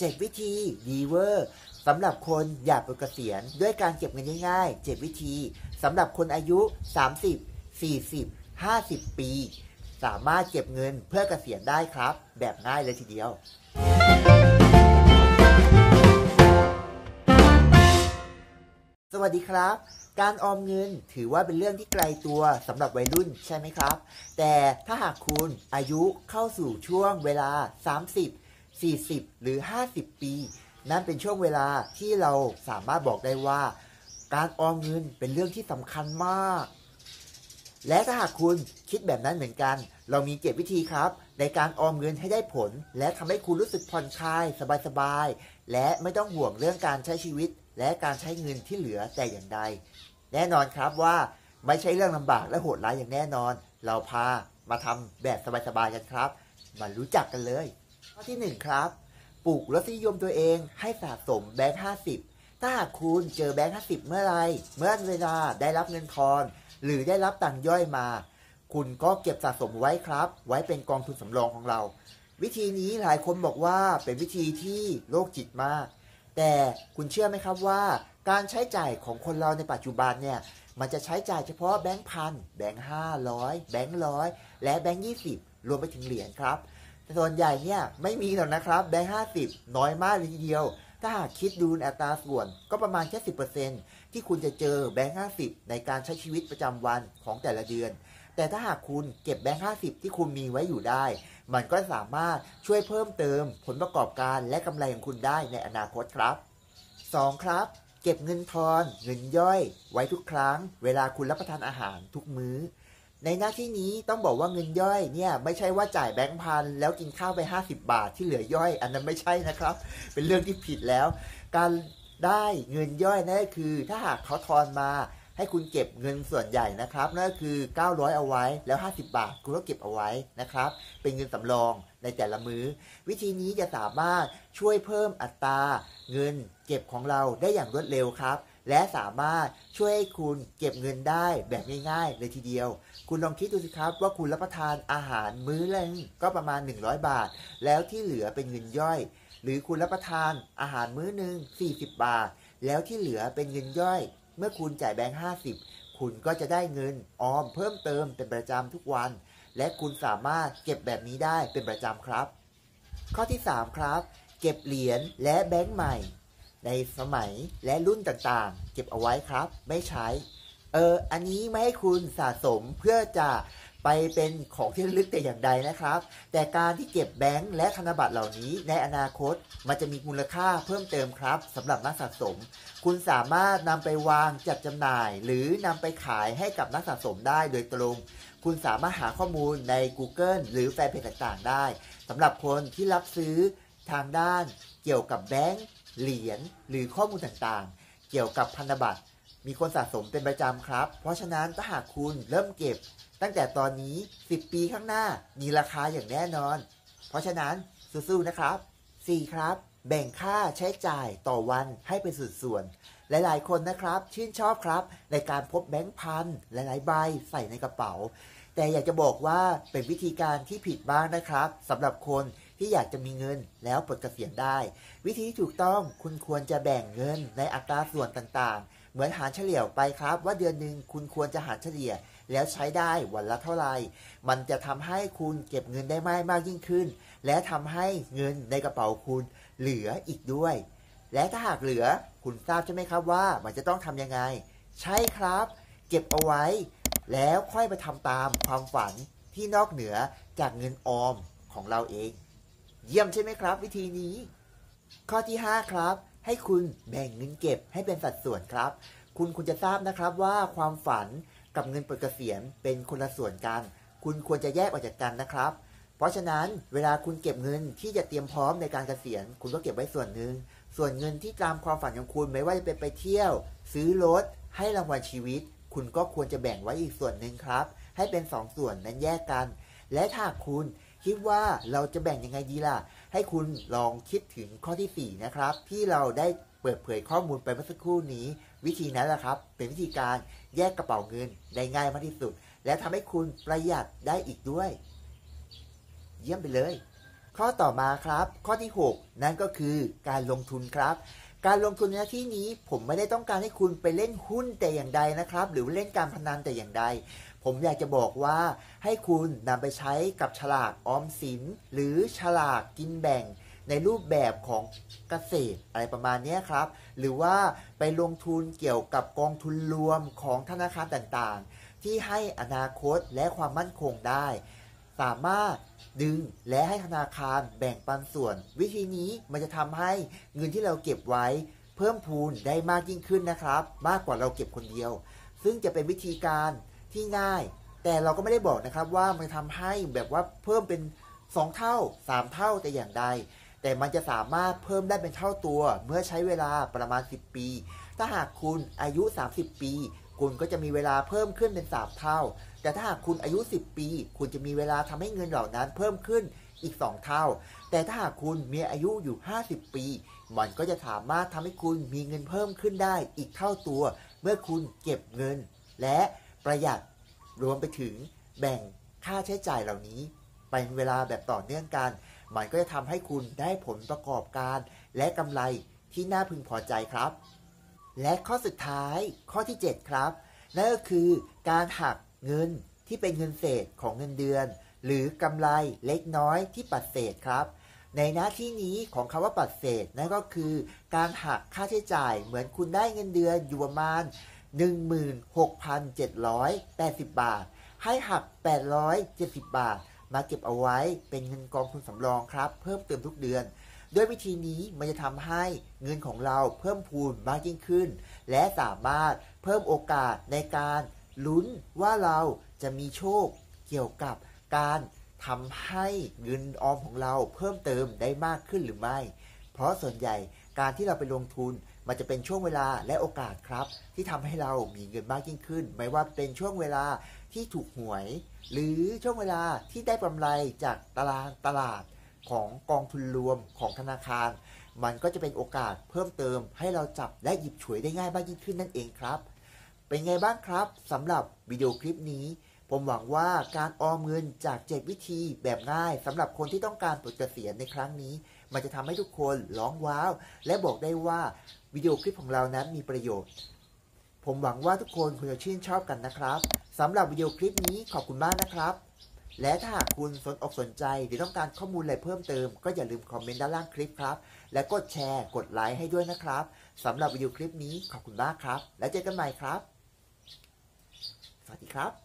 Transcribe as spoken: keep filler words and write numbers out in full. เจ็ดวิธีดีเวอร์สำหรับคนอยากเกษียณด้วยการเก็บเงินง่ายๆเจ็ดวิธีสำหรับคนอายุสามสิบ สี่สิบ ห้าสิบปีสามารถเก็บเงินเพื่อเกษียณได้ครับแบบง่ายเลยทีเดียวสวัสดีครับการออมเงินถือว่าเป็นเรื่องที่ไกลตัวสำหรับวัยรุ่นใช่ไหมครับแต่ถ้าหากคุณอายุเข้าสู่ช่วงเวลาสามสิบ สี่สิบหรือห้าสิบปีนั่นเป็นช่วงเวลาที่เราสามารถบอกได้ว่าการออมเงินเป็นเรื่องที่สำคัญมากและถ้าหากคุณคิดแบบนั้นเหมือนกันเรามีเจ็ดวิธีครับในการออมเงินให้ได้ผลและทำให้คุณรู้สึกผ่อนคลายสบายๆและไม่ต้องห่วงเรื่องการใช้ชีวิตและการใช้เงินที่เหลือแต่อย่างใดแน่นอนครับว่าไม่ใช่เรื่องลำบากและโหดร้ายอย่างแน่นอนเราพามาทำแบบสบายๆกันครับมารู้จักกันเลยข้อที่หนึ่งครับปลูกรสนิยมตัวเองให้สะสมแบงค์ห้าสิบถ้าหากคุณเจอแบงค์ห้าสิบเมื่อไรเมื่อเวลาได้รับเงินทอนหรือได้รับตังค์ย่อยมาคุณก็เก็บสะสมไว้ครับไว้เป็นกองทุนสำรองของเราวิธีนี้หลายคนบอกว่าเป็นวิธีที่โรคจิตมากแต่คุณเชื่อไหมครับว่าการใช้จ่ายของคนเราในปัจจุบันเนี่ยมันจะใช้จ่ายเฉพาะแบงค์พันแบงค์ห้าร้อยแบงค์ร้อยและแบงค์ยี่สิบรวมไปถึงเหรียญครับแต่ส่วนใหญ่เนี่ยไม่มีหรอกนะครับแบงค์ห้าสิบน้อยมากเลยทีเดียวถ้าหากคิดดูอัตราส่วนก็ประมาณแค่สิบเปอร์เซ็นต์ที่คุณจะเจอแบงค์ห้าสิบในการใช้ชีวิตประจำวันของแต่ละเดือนแต่ถ้าหากคุณเก็บแบงค์ห้าสิบที่คุณมีไว้อยู่ได้มันก็สามารถช่วยเพิ่มเติมผลประกอบการและกำไรของคุณได้ในอนาคตครับสองครับเก็บเงินทอนเงินย่อยไว้ทุกครั้งเวลาคุณรับประทานอาหารทุกมื้อในหน้าที่นี้ต้องบอกว่าเงินย่อยเนี่ยไม่ใช่ว่าจ่ายแบงค์พันแล้วกินข้าวไปห้าสิบบาทที่เหลือย่อยอันนั้นไม่ใช่นะครับเป็นเรื่องที่ผิดแล้วการได้เงินย่อยนั่นคือถ้าหากเขาทอนมาให้คุณเก็บเงินส่วนใหญ่นะครับนั่นก็คือเก้าร้อยเอาไว้แล้วห้าสิบบาทคุณก็เก็บเอาไว้นะครับเป็นเงินสำรองในแต่ละมื้อวิธีนี้จะสามารถช่วยเพิ่มอัตราเงินเก็บของเราได้อย่างรวดเร็วครับและสามารถช่วยให้คุณเก็บเงินได้แบบง่ายๆเลยทีเดียวคุณลองคิดดูสิครับว่าคุณรับประทานอาหารมื้อหนึ่งก็ประมาณหนึ่งร้อยบาทแล้วที่เหลือเป็นเงินย่อยหรือคุณรับประทานอาหารมื้อหนึ่งสี่สิบบาทแล้วที่เหลือเป็นเงินย่อยเมื่อคุณจ่ายแบงค์ห้าสิบคุณก็จะได้เงินออมเพิ่มเติมเป็นประจำทุกวันและคุณสามารถเก็บแบบนี้ได้เป็นประจำครับข้อที่สามครับเก็บเหรียญและแบงค์ใหม่ในสมัยและรุ่นต่างๆเก็บเอาไว้ครับไม่ใช้เอออันนี้ไม่ให้คุณสะสมเพื่อจะไปเป็นของที่ระลึกแต่อย่างใดนะครับแต่การที่เก็บแบงค์และธนบัตรเหล่านี้ในอนาคตมันจะมีมูลค่าเพิ่มเติมครับสำหรับนักสะสมคุณสามารถนำไปวางจัดจำหน่ายหรือนำไปขายให้กับนักสะสมได้โดยตรงคุณสามารถหาข้อมูลใน Google หรือแฟนเพจต่างๆได้สำหรับคนที่รับซื้อทางด้านเกี่ยวกับแบงค์เหรียญหรือข้อมูลต่างๆเกี่ยวกับพันธบัตรมีคนสะสมเป็นประจำครับเพราะฉะนั้นถ้าหากคุณเริ่มเก็บตั้งแต่ตอนนี้สิบปีข้างหน้ามีราคาอย่างแน่นอนเพราะฉะนั้นสู้ๆนะครับสี่ครับแบ่งค่าใช้จ่ายต่อวันให้เป็นสัดส่วนหลายๆคนนะครับชื่นชอบครับในการพบแบงค์พันหลายๆใบใส่ในกระเป๋าแต่อยากจะบอกว่าเป็นวิธีการที่ผิดบ้างนะครับสำหรับคนที่อยากจะมีเงินแล้วปลดเกษียณได้วิธีที่ถูกต้องคุณควรจะแบ่งเงินในอัตราส่วนต่างๆเหมือนหารเฉลี่ยไปครับว่าเดือนหนึ่งคุณควรจะหารเฉลี่ยแล้วใช้ได้วันละเท่าไหร่มันจะทำให้คุณเก็บเงินได้มากมากยิ่งขึ้นและทำให้เงินในกระเป๋าคุณเหลืออีกด้วยและถ้าหากเหลือคุณทราบใช่ไหมครับว่ามันจะต้องทำยังไงใช่ครับเก็บเอาไว้แล้วค่อยไปทำตามความฝันที่นอกเหนือจากเงินออมของเราเองเยี่ยมใช่ไหมครับวิธีนี้ข้อที่ห้าครับให้คุณแบ่งเงินเก็บให้เป็นสัดส่วนครับคุณคุณจะทราบนะครับว่าความฝันกับเงินปลดเกษียณเป็นคนละส่วนกันคุณควรจะแยกออกจากกันนะครับเพราะฉะนั้นเวลาคุณเก็บเงินที่จะเตรียมพร้อมในการเกษียณคุณก็เก็บไว้ส่วนหนึ่งส่วนเงินที่ตามความฝันของคุณไม่ว่าจะเป็นไปเที่ยวซื้อรถให้รางวัลชีวิตคุณก็ควรจะแบ่งไว้อีกส่วนหนึ่งครับให้เป็นสองส่วนนั้นแยกกันและถ้าคุณคิดว่าเราจะแบ่งยังไงดีล่ะให้คุณลองคิดถึงข้อที่สี่นะครับที่เราได้เปิดเผยข้อมูลไปเมื่อสักครู่นี้วิธีนั้นแหละครับเป็นวิธีการแยกกระเป๋าเงินได้ง่ายมากที่สุดและทำให้คุณประหยัดได้อีกด้วยเยี่ยมไปเลย ข้อต่อมาครับข้อที่หกนั่นก็คือการลงทุนครับการลงทุนในที่นี้ผมไม่ได้ต้องการให้คุณไปเล่นหุ้นแต่อย่างใดนะครับหรือเล่นการพนันแต่อย่างใดผมอยากจะบอกว่าให้คุณนำไปใช้กับฉลากออมสินหรือฉลากกินแบ่งในรูปแบบของเกษตรอะไรประมาณนี้ครับหรือว่าไปลงทุนเกี่ยวกับกองทุนรวมของธนาคารต่างๆที่ให้อนาคตและความมั่นคงได้สามารถดึงและให้ธนาคารแบ่งปันส่วนวิธีนี้มันจะทำให้เงินที่เราเก็บไว้เพิ่มพูนได้มากยิ่งขึ้นนะครับมากกว่าเราเก็บคนเดียวซึ่งจะเป็นวิธีการที่ง่ายแต่เราก็ไม่ได้บอกนะครับว่ามันทำให้แบบว่าเพิ่มเป็นสองเท่าสามเท่าแต่อย่างใดแต่มันจะสามารถเพิ่มได้เป็นเท่าตัวเมื่อใช้เวลาประมาณสิบปีถ้าหากคุณอายุสามสิบปีคุณก็จะมีเวลาเพิ่มขึ้นเป็นสามเท่าแต่ถ้าหากคุณอายุสิบปีคุณจะมีเวลาทำให้เงินเหล่านั้นเพิ่มขึ้นอีกสองเท่าแต่ถ้าหากคุณมีอายุอยู่ห้าสิบปีมันก็จะสามารถทำให้คุณมีเงินเพิ่มขึ้นได้อีกเท่าตัวเมื่อคุณเก็บเงินและประหยัดรวมไปถึงแบ่งค่าใช้จ่ายเหล่านี้เป็นเวลาแบบต่อเนื่องกันมันก็จะทำให้คุณได้ผลประกอบการและกำไรที่น่าพึงพอใจครับและข้อสุดท้ายข้อที่เจ็ดครับนั่นก็คือการหักเงินที่เป็นเงินเศษของเงินเดือนหรือกำไรเล็กน้อยที่ปัดเศษครับในหน้าที่นี้ของคำว่าปัดเศษนั่นก็คือการหักค่าใช้จ่ายเหมือนคุณได้เงินเดือนอยู่ประมาณ หนึ่งหมื่นหกพันเจ็ดร้อยแปดสิบ บาทให้หักแปดร้อยเจ็ดสิบ บาทมาเก็บเอาไว้เป็นเงินกองทุนสำรองครับเพิ่มเติมทุกเดือนด้วยวิธีนี้มันจะทำให้เงินของเราเพิ่มพูนมากยิ่งขึ้นและสามารถเพิ่มโอกาสในการลุ้นว่าเราจะมีโชคเกี่ยวกับการทำให้เงินออมของเราเพิ่มเติมได้มากขึ้นหรือไม่เพราะส่วนใหญ่การที่เราไปลงทุนมันจะเป็นช่วงเวลาและโอกาสครับที่ทำให้เรามีเงินมากยิ่งขึ้นไม่ว่าเป็นช่วงเวลาที่ถูกหวยหรือช่วงเวลาที่ได้กำไรจากตลาดตลาดของกองทุนรวมของธนาคารมันก็จะเป็นโอกาสเพิ่มเติมให้เราจับและหยิบฉวยได้ง่ายมากยิ่งขึ้นนั่นเองครับเป็นไงบ้างครับสำหรับวิดีโอคลิปนี้ผมหวังว่าการออมเงินจากเจ็ดวิธีแบบง่ายสำหรับคนที่ต้องการปลดเกษียณในครั้งนี้มันจะทำให้ทุกคนร้องว้าวและบอกได้ว่าวิดีโอคลิปของเรานั้นมีประโยชน์ผมหวังว่าทุกคนคงจะชื่นชอบกันนะครับสำหรับวิดีโอคลิปนี้ขอบคุณมากนะครับและถ้าหากคุณสนอกสนใจหรือต้องการข้อมูลอะไรเพิ่มเติมก็อย่าลืมคอมเมนต์ด้านล่างคลิปครับและกดแชร์กดไลค์ให้ด้วยนะครับสำหรับวิดีโอคลิปนี้ขอบคุณมากครับแล้วเจอกันใหม่ครับสวัสดีครับ